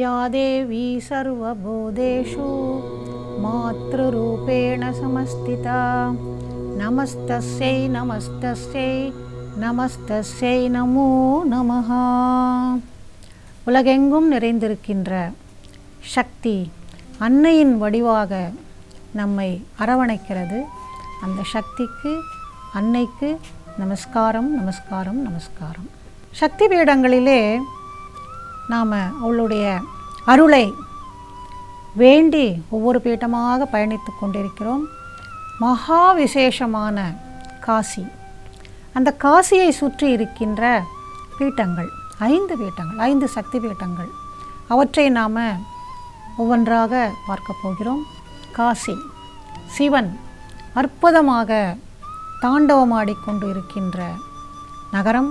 या देवी सर्वभूतेषु मातृरूपेण समस्थिता नमस्तस्यै नमस्तस्यै नमस्तस्यै नमो नमः. உலகெங்கும் நிறைந்திருக்கின்ற சக்தி அன்னையின் வடிவாக நம்மை அரவணைக்கிறது. அந்த சக்திக்கு அன்னைக்கு நமஸ்காரம் நமஸ்காரம் நமஸ்காரம். சக்தி பீடங்களிலே நாம் அவளுடைய அருளை வேண்டி ஒவ்வொரு பீட்டமாக பயணித்து கொண்டிருக்கிறோம். மகா விசேஷமான காசி, அந்த காசியை சுற்றி இருக்கின்ற பீட்டங்கள் 5 பீட்டங்கள், 5 சக்தி பீட்டங்கள், அவற்றை நாம் ஒவ்வொன்றாக பார்க்க போகிறோம். காசி சிவன் அற்புதமாக தாண்டவமாடிக்கொண்டு இருக்கின்ற நகரம்,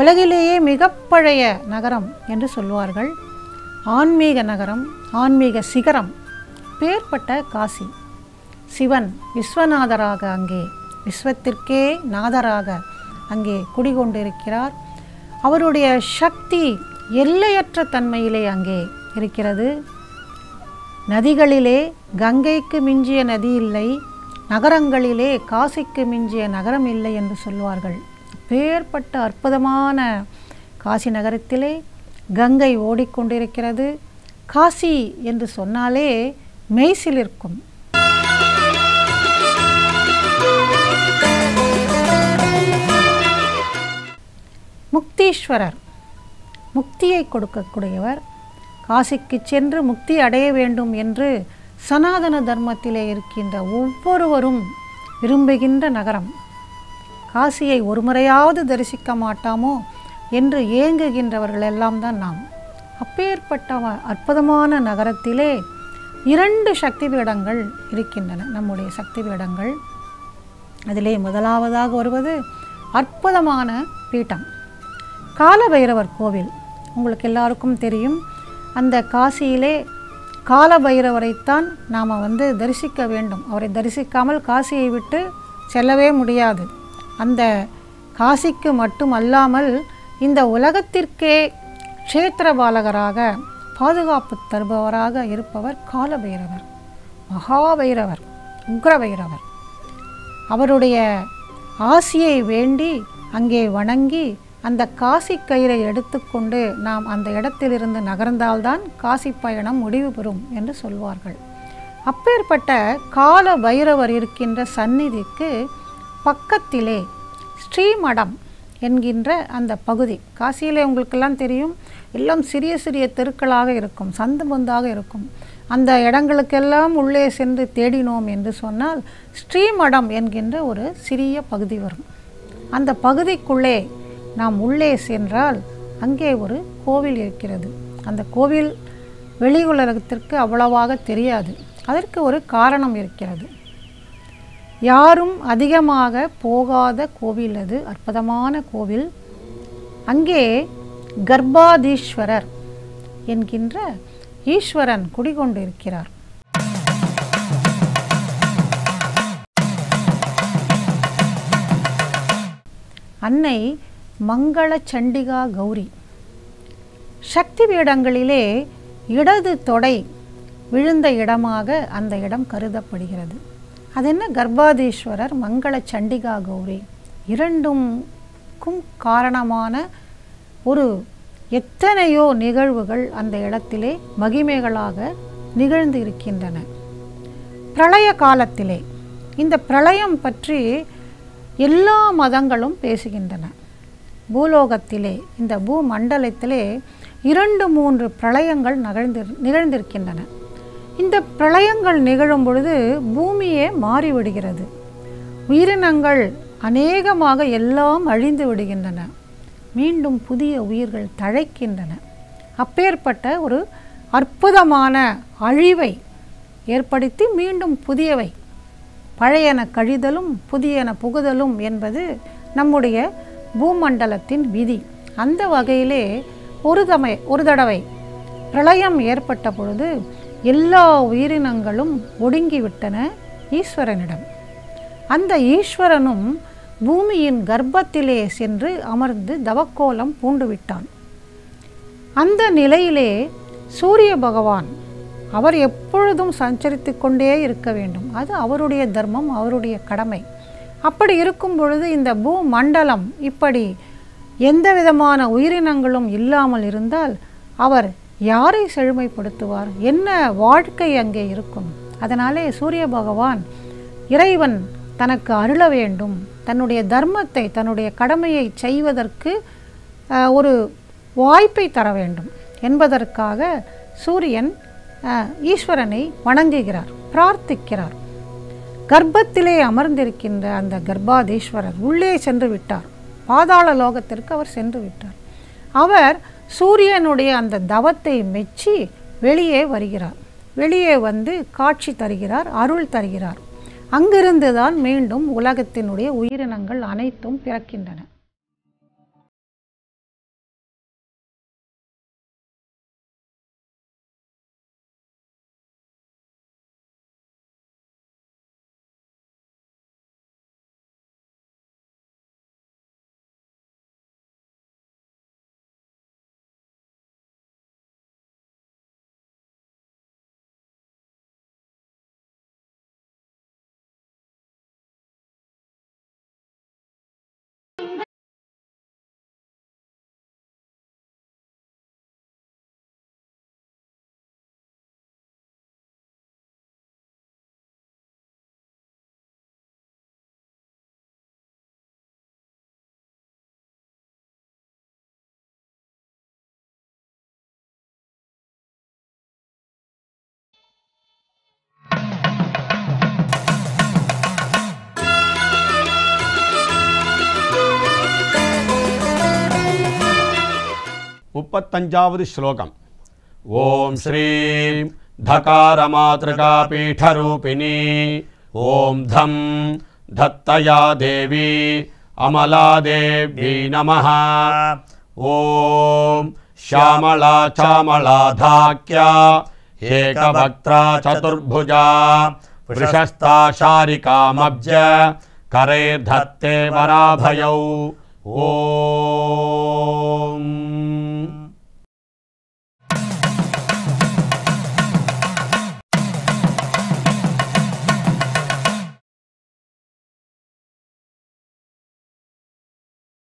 உலகிலேயே மிக பழைய நகரம் என்று சொல்வார்கள். ஆன்மீக நகரம், ஆன்மீக சிகரம் பேர்பட்ட காசி. சிவன் விஸ்வநாதராக அங்கே, விஸ்வத்திற்கே நாதராக அங்கே குடிகொண்டிருக்கிறார். அவருடைய சக்தி எல்லையற்ற தன்மையிலே அங்கே இருக்கிறது. நதிகளிலே கங்கைக்கு மிஞ்சிய நதி இல்லை, நகரங்களிலே காசிக்கு மிஞ்சிய நகரம் இல்லை என்று சொல்வார்கள். பேர்பட்ட அற்புதமான காசி நகரத்திலே கங்கை ஓடிக்கொண்டிருக்கிறது. காசி என்று சொன்னாலே மெய்சிலிருக்கும். முக்தீஸ்வரர், முக்தியை கொடுக்கக்கூடியவர். காசிக்கு சென்று முக்தி அடைய வேண்டும் என்று சனாதன தர்மத்திலே இருக்கின்ற ஒவ்வொருவரும் விரும்புகின்ற நகரம். காசியை ஒரு முறையாவது தரிசிக்க மாட்டாமோ என்று ஏங்குகின்றவர்கள் எல்லாம் தான் நாம். அப்பேற்பட்ட அற்புதமான நகரத்திலே 2 சக்தி பீடங்கள் இருக்கின்றன, நம்முடைய சக்தி பீடங்கள். அதிலே முதலாவதாக வருவது அற்புதமான பீட்டம், காலபைரவர் கோவில். உங்களுக்கு எல்லாருக்கும் தெரியும், அந்த காசியிலே காலபைரவரைத்தான் நாம் தரிசிக்க வேண்டும். அவரை தரிசிக்காமல் காசியை விட்டு செல்லவே முடியாது. அந்த காசிக்கு மட்டுமல்லாமல் இந்த உலகத்திற்கே க்ஷேத்திர பாலகராக, பாதுகாப்பு தருபவராக இருப்பவர் காலபைரவர், மகாபைரவர், உக்ர பைரவர். அவருடைய ஆசியை வேண்டி அங்கே வணங்கி அந்த காசி கயிறை எடுத்துக்கொண்டு நாம் அந்த இடத்திலிருந்து நகர்ந்தால்தான் காசி பயணம் முடிவு பெறும் என்று சொல்வார்கள். அப்பேற்பட்ட கால பைரவர் இருக்கின்ற சந்நிதிக்கு பக்கத்திலே ஸ்ரீமடம் என்கின்ற அந்த பகுதி, காசியிலே உங்களுக்கெல்லாம் தெரியும், எல்லாம் சிறிய சிறிய தெருக்களாக இருக்கும், சந்து பொந்தாக இருக்கும். அந்த இடங்களுக்கெல்லாம் உள்ளே சென்று தேடினோம் என்று சொன்னால் ஸ்ரீமடம் என்கின்ற ஒரு சிறிய பகுதி வரும். அந்த பகுதிக்குள்ளே நாம் உள்ளே சென்றால் அங்கே ஒரு கோவில் இருக்கிறது. அந்த கோவில் வெளி உலகத்திற்கு அவ்வளவாக தெரியாது. அதற்கு ஒரு காரணம் இருக்கிறது. யாரும் அதிகமாக போகாத கோவில் அது, அற்புதமான கோவில். அங்கே கர்பாதீஸ்வரர் என்கின்ற ஈஸ்வரன் குடிகொண்டு இருக்கிறார். அன்னை மங்கள சண்டிகா கௌரி. சக்தி பீடங்களிலே இடது தொடை விழுந்த இடமாக அந்த இடம் கருதப்படுகிறது. அது என்ன, கர்பாதீஸ்வரர், மங்கள சண்டிகா கௌரி, இரண்டுக்கும் காரணமான ஒரு எத்தனையோ நிகழ்வுகள் அந்த இடத்திலே மகிமைகளாக நிகழ்ந்து இருக்கின்றன. பிரளய காலத்திலே, இந்த பிரளயம் பற்றி எல்லா மதங்களும் பேசுகின்றன. பூலோகத்திலே, இந்த பூமண்டலத்திலே 2-3 பிரளயங்கள் நிகழ்ந்திருக்கின்றன. இந்த பிரளயங்கள் நிகழும் பொழுது பூமியே மாறிவிடுகிறது. உயிரினங்கள் அநேகமாக எல்லாம் அழிந்து விடுகின்றன. மீண்டும் புதிய உயிர்கள் தழைக்கின்றன. அப்பேற்பட்ட ஒரு அற்புதமான அழிவை ஏற்படுத்தி மீண்டும் புதியவை, பழையன கழிதலும் புதியன புகுதலும் என்பது நம்முடைய பூமண்டலத்தின் விதி. அந்த வகையிலே ஒரு தடவை பிரளயம் ஏற்பட்ட பொழுது எல்லா உயிரினங்களும் ஒடுங்கிவிட்டன ஈஸ்வரனிடம். அந்த ஈஸ்வரனும் பூமியின் கர்ப்பத்திலே சென்று அமர்ந்து தவக்கோலம் பூண்டுவிட்டான். அந்த நிலையிலே சூரிய பகவான் அவர் எப்பொழுதும் சஞ்சரித்து கொண்டே இருக்க வேண்டும். அது அவருடைய தர்மம், அவருடைய கடமை. அப்படி இருக்கும் பொழுது இந்த பூ மண்டலம் இப்படி எந்த விதமான உயிரினங்களும் இல்லாமல் இருந்தால் அவர் யாரை செழுமைப்படுத்துவார்? என்ன வாழ்க்கை அங்கே இருக்கும்? அதனாலே சூரிய பகவான் இறைவன் தனக்கு அருள வேண்டும், தன்னுடைய தர்மத்தை தன்னுடைய கடமையை செய்வதற்கு ஒரு வாய்ப்பை தர வேண்டும் என்பதற்காக சூரியன் ஈஸ்வரனை வணங்குகிறார், பிரார்த்திக்கிறார். கர்ப்பத்திலே அமர்ந்திருக்கின்ற அந்த கர்ப்பாதீஸ்வரர் உள்ளே சென்று விட்டார், பாதாள லோகத்திற்கு அவர் சென்று விட்டார். அவர் சூரியனுடைய அந்த தவத்தை மெச்சி வெளியே வருகிறார், வெளியே வந்து காட்சி தருகிறார், அருள் தருகிறார். அங்கிருந்து தான் மீண்டும் உலகத்தினுடைய உயிரினங்கள் அனைத்தும் பிறக்கின்றன. मुपत्तंजावद श्लोकम् ओम श्रीं धकार मातृका पीठरूपिणी ओम धम धत्तया देवी अमला देवी नमः ओम श्यामला चामला धाक्या एकवक्त्रा चतुर्भुजा वृषस्था शारिका मब्जा करे धत्ते वराभयौ ओम